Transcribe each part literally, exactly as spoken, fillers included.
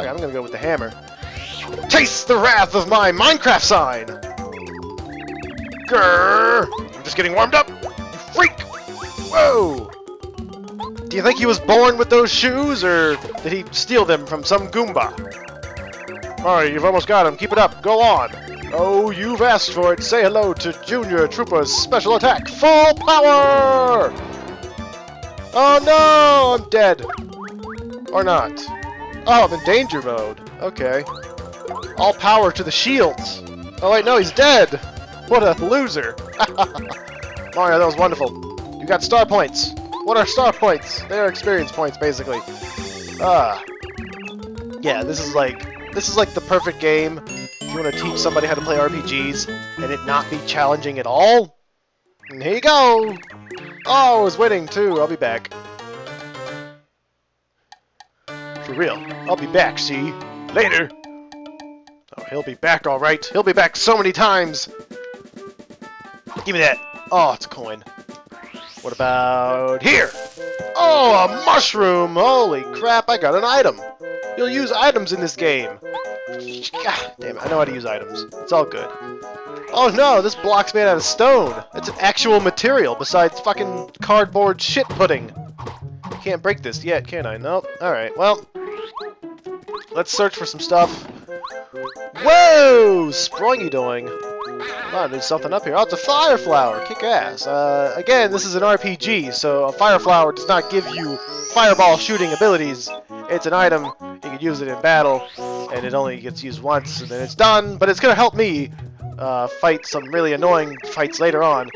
Fuck, I'm gonna go with the hammer. Taste the wrath of my Minecraft sign! Grrr! I'm just getting warmed up! You freak! Whoa! Do you think he was born with those shoes, or did he steal them from some Goomba? Alright, you've almost got him. Keep it up. Go on. Oh, you've asked for it. Say hello to Junior Trooper's special attack. Full power! Oh no! I'm dead. Or not. Oh, I'm in danger mode. Okay. All power to the shields. Oh wait, no, he's dead! What a loser! Mario, that was wonderful. You got star points. What are star points? They are experience points, basically. Ah. Yeah, this is like... This is like the perfect game if you want to teach somebody how to play R P Gs and it not be challenging at all. And here you go! Oh, I was waiting too. I'll be back. For real. I'll be back, see? Later! Oh, he'll be back, alright. He'll be back so many times! Give me that! Oh, it's a coin. What about here? Oh, a mushroom! Holy crap, I got an item! You'll use items in this game! God damn it, I know how to use items. It's all good. Oh no, this block's made out of stone! It's an actual material besides fucking cardboard shit pudding! Can't break this yet, can I? Nope. Alright, well... Let's search for some stuff. Whoa! Sprongy doing. Oh, there's something up here. Oh, it's a fire flower! Kick ass. Uh, again, this is an R P G, so a fire flower does not give you fireball shooting abilities. It's an item, you can use it in battle, and it only gets used once, and then it's done, but it's gonna help me uh, fight some really annoying fights later on.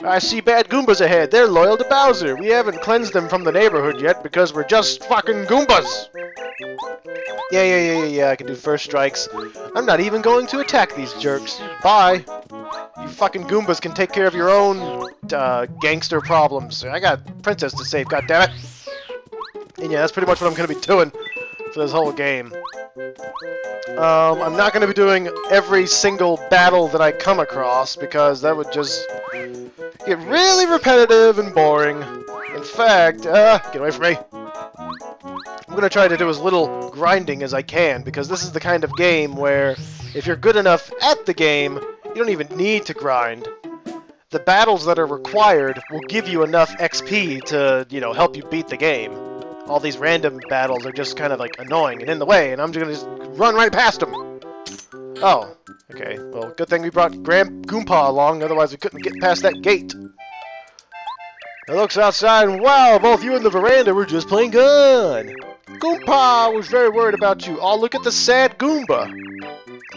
I see bad Goombas ahead. They're loyal to Bowser. We haven't cleansed them from the neighborhood yet because we're just fucking Goombas. Yeah, yeah, yeah, yeah, yeah. I can do first strikes. I'm not even going to attack these jerks. Bye. You fucking Goombas can take care of your own uh, gangster problems. I got Princess to save, goddammit. And yeah, that's pretty much what I'm going to be doing for this whole game. Um, I'm not going to be doing every single battle that I come across because that would just get really repetitive and boring. In fact, uh, get away from me. I'm going to try to do as little grinding as I can because this is the kind of game where if you're good enough at the game, you don't even need to grind. The battles that are required will give you enough X P to, you know, help you beat the game. All these random battles are just kind of, like, annoying and in the way, and I'm just gonna just run right past them! Oh. Okay, well, good thing we brought Grand Goomba along, otherwise we couldn't get past that gate. It looks outside, and wow, both you and the veranda were just playing good! Goomba was very worried about you. Oh, look at the sad Goomba!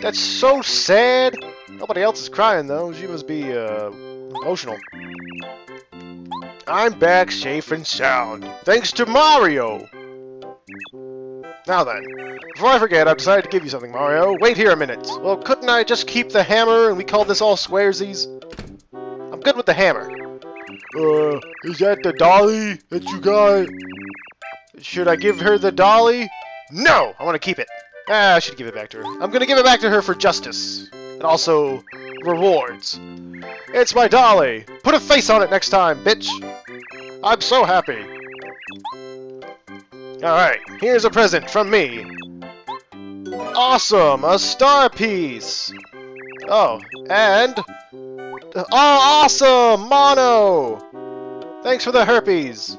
That's so sad! Nobody else is crying, though. She must be, uh, emotional. I'm back safe and sound, thanks to Mario! Now then, before I forget, I've decided to give you something, Mario. Wait here a minute. Well, couldn't I just keep the hammer and we call this all squaresies? I'm good with the hammer. Uh, is that the dolly that you got? Should I give her the dolly? No! I want to keep it. Ah, I should give it back to her. I'm gonna give it back to her for justice. And also, rewards. It's my dolly! Put a face on it next time, bitch! I'm so happy! Alright, here's a present from me! Awesome! A star piece! Oh, and... Oh, awesome! Mono! Thanks for the herpes!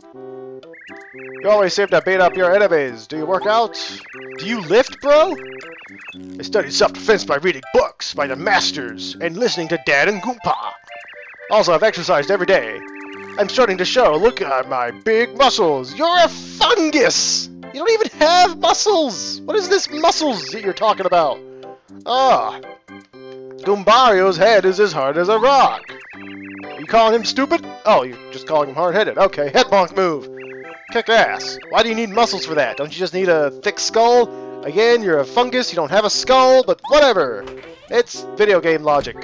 You always seem to beat up your enemies. Do you work out? Do you lift, bro? I studied self-defense by reading books by the masters and listening to Dad and Goomba. Also, I've exercised every day. I'm starting to show. Look at my big muscles. You're a fungus! You don't even have muscles! What is this muscles that you're talking about? Ah. Goombario's head is as hard as a rock. You calling him stupid? Oh, you're just calling him hard-headed. Okay, head bonk move. Kick ass. Why do you need muscles for that? Don't you just need a thick skull? Again, you're a fungus, you don't have a skull, but whatever! It's video game logic.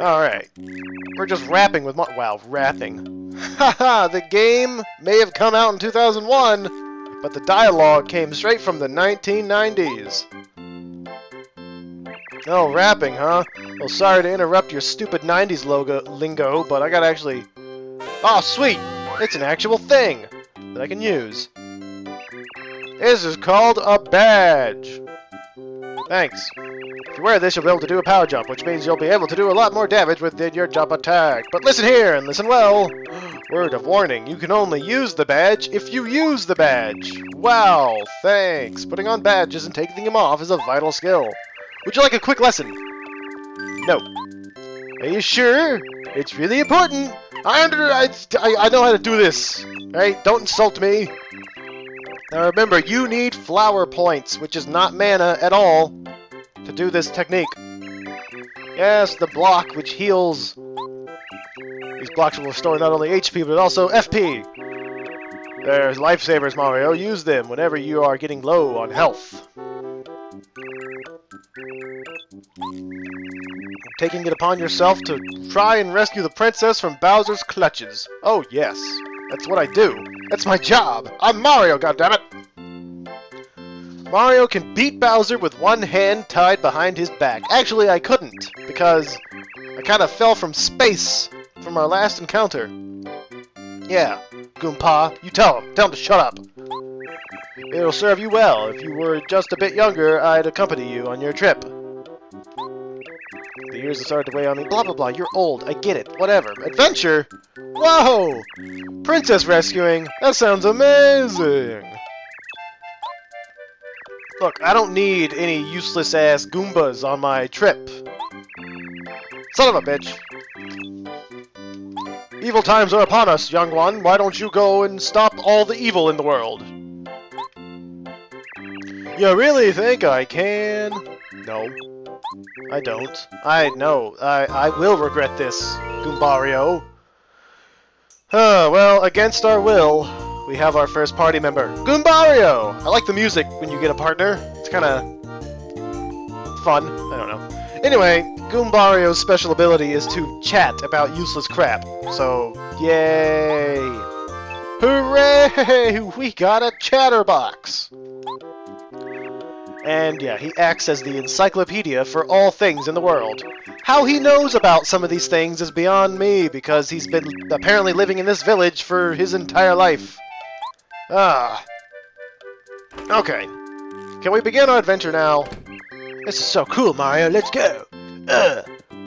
Alright. We're just rapping with mo- wow, rapping. Haha, the game may have come out in two thousand one, but the dialogue came straight from the nineteen nineties. Oh, rapping, huh? Well, sorry to interrupt your stupid nineties logo lingo, but I gotta actually... Oh, sweet! It's an actual thing that I can use. This is called a badge. Thanks. If you wear this, you'll be able to do a power jump, which means you'll be able to do a lot more damage within your jump attack. But listen here, and listen well. Word of warning, you can only use the badge if you use the badge. Wow, thanks. Putting on badges and taking them off is a vital skill. Would you like a quick lesson? No. Are you sure? It's really important. I under I, I know how to do this. Alright, don't insult me. Now remember, you need flower points, which is not mana at all, to do this technique. Yes, the block which heals. These blocks will restore not only H P, but also F P. There's lifesavers, Mario. Use them whenever you are getting low on health. Taking it upon yourself to try and rescue the princess from Bowser's clutches. Oh, yes. That's what I do. That's my job. I'm Mario, goddammit! Mario can beat Bowser with one hand tied behind his back. Actually, I couldn't, because I kind of fell from space from our last encounter. Yeah, Goompa, you tell him. Tell him to shut up. It'll serve you well. If you were just a bit younger, I'd accompany you on your trip. The years have started to weigh on me. Blah, blah, blah. You're old. I get it. Whatever. Adventure? Whoa! Princess rescuing? That sounds amazing! Look, I don't need any useless-ass Goombas on my trip. Son of a bitch. Evil times are upon us, young one. Why don't you go and stop all the evil in the world? You really think I can? No. I don't. I know. I, I will regret this, Goombario. Uh, well, against our will, we have our first party member, Goombario! I like the music when you get a partner. It's kind of fun. I don't know. Anyway, Goombario's special ability is to chat about useless crap. So, yay! Hooray! We got a chatterbox! And yeah, he acts as the encyclopedia for all things in the world. How he knows about some of these things is beyond me, because he's been apparently living in this village for his entire life. Ah. Okay. Can we begin our adventure now? This is so cool, Mario. Let's go. Uh.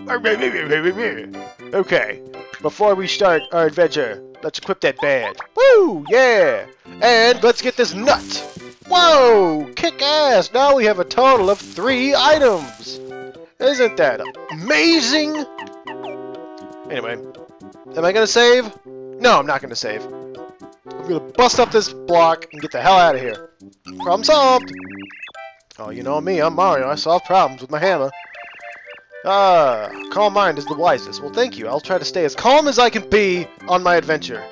Okay. Before we start our adventure, let's equip that badge. Woo! Yeah! And let's get this nut! Whoa! Kick ass! Now we have a total of three items! Isn't that amazing? Anyway, am I gonna save? No, I'm not gonna save. I'm gonna bust up this block and get the hell out of here. Problem solved! Oh, you know me, I'm Mario. I solve problems with my hammer. Ah, calm mind is the wisest. Well, thank you. I'll try to stay as calm as I can be on my adventure.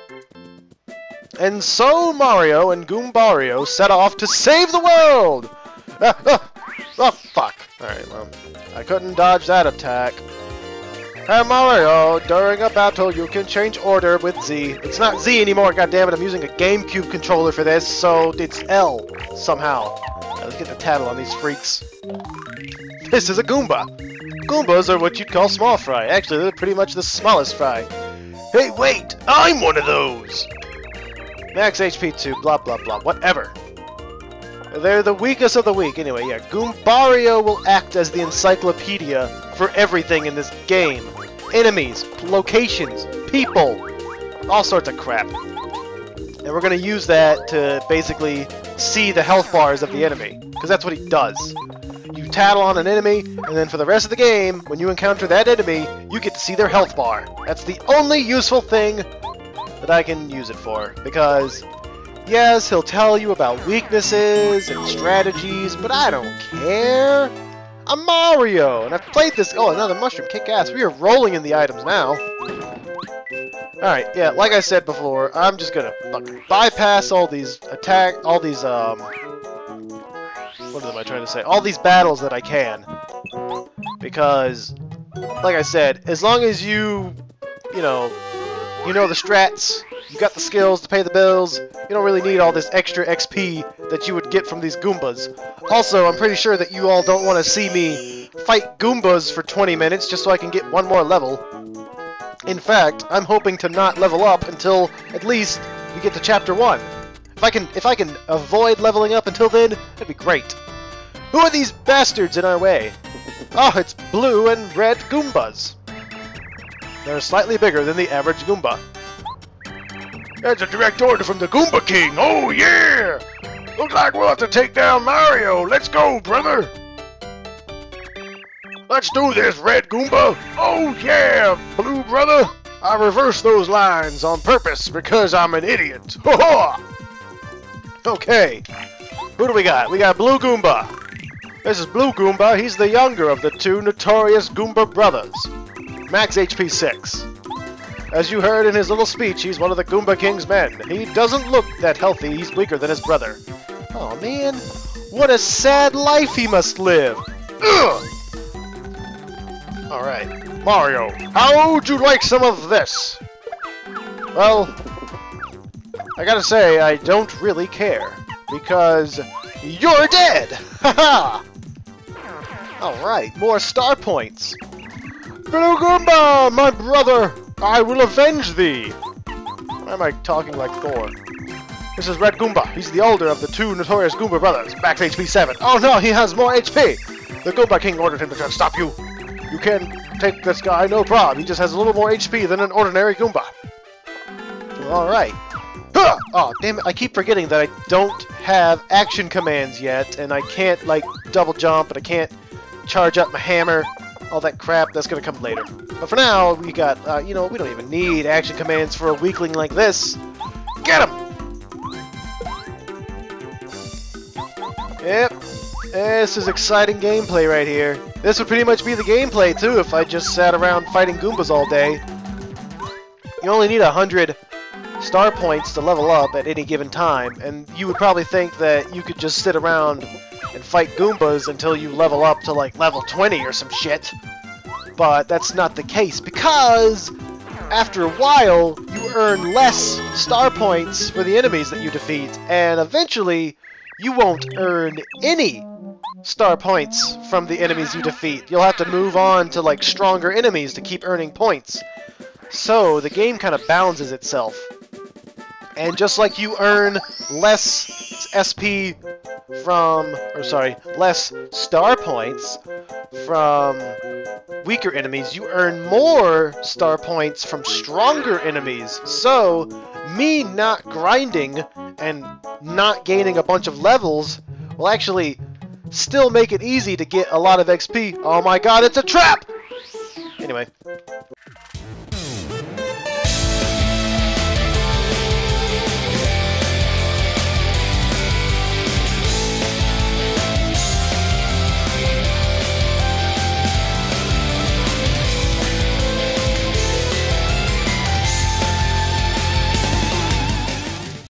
And so Mario and Goombario set off to save the world! Ah, ah, oh, fuck. Alright, well, I couldn't dodge that attack. Hey, Mario, during a battle, you can change order with Z. It's not Z anymore, goddammit. I'm using a GameCube controller for this, so it's L, somehow. Now, let's get the tattle on these freaks. This is a Goomba. Goombas are what you'd call small fry. Actually, they're pretty much the smallest fry. Hey, wait! I'm one of those! Max H P two, blah, blah, blah, whatever. They're the weakest of the weak. Anyway, yeah, Goombario will act as the encyclopedia for everything in this game. Enemies, locations, people, all sorts of crap. And we're going to use that to basically see the health bars of the enemy, because that's what he does. You tattle on an enemy, and then for the rest of the game, when you encounter that enemy, you get to see their health bar. That's the only useful thing that I can use it for, because yes, he'll tell you about weaknesses and strategies, but I don't care. I'm Mario, and I've played this. Oh, another mushroom, kick ass. We are rolling in the items now. Alright, yeah, like I said before, I'm just gonna bypass all these attack, all these, um, what am I trying to say? All these battles that I can, because, like I said, as long as you, you know, You know the strats, you got the skills to pay the bills, you don't really need all this extra X P that you would get from these Goombas. Also, I'm pretty sure that you all don't want to see me fight Goombas for twenty minutes just so I can get one more level. In fact, I'm hoping to not level up until at least we get to chapter one. If I can if I can avoid leveling up until then, that'd be great. Who are these bastards in our way? Oh, it's blue and red Goombas. They're slightly bigger than the average Goomba. That's a direct order from the Goomba King. Oh yeah! Looks like we'll have to take down Mario. Let's go, brother. Let's do this, red Goomba. Oh yeah, blue brother. I reversed those lines on purpose because I'm an idiot. Okay, who do we got? We got Blue Goomba. This is Blue Goomba. He's the younger of the two notorious Goomba brothers. Max H P six. As you heard in his little speech, he's one of the Goomba King's men. He doesn't look that healthy. He's weaker than his brother. Oh man, what a sad life he must live. Ugh. All right. Mario, how would you like some of this? Well, I gotta say, I don't really care, because you're dead! Haha! Alright, more star points. Blue Goomba, my brother, I will avenge thee! Why am I talking like Thor? This is Red Goomba. He's the older of the two notorious Goomba brothers. Back to H P seven. Oh no, he has more H P! The Goomba King ordered him to try to stop you. You can take this guy, no problem. He just has a little more H P than an ordinary Goomba. Alright. Huh! Oh, damn it. I keep forgetting that I don't have action commands yet, and I can't, like, double jump, and I can't charge up my hammer. All that crap, that's gonna come later. But for now, we got, uh, you know, we don't even need action commands for a weakling like this. Get him! Yep. This is exciting gameplay right here. This would pretty much be the gameplay, too, if I just sat around fighting Goombas all day. You only need a hundred star points to level up at any given time, and you would probably think that you could just sit around and fight Goombas until you level up to, like, level twenty or some shit. But that's not the case, because after a while, you earn less star points for the enemies that you defeat, and eventually, you won't earn any star points from the enemies you defeat. You'll have to move on to, like, stronger enemies to keep earning points. So, the game kind of balances itself. And just like you earn less S P from... or, sorry, less star points from weaker enemies, you earn more star points from stronger enemies. So, me not grinding and not gaining a bunch of levels will actually still make it easy to get a lot of X P. Oh my god, it's a trap! Anyway,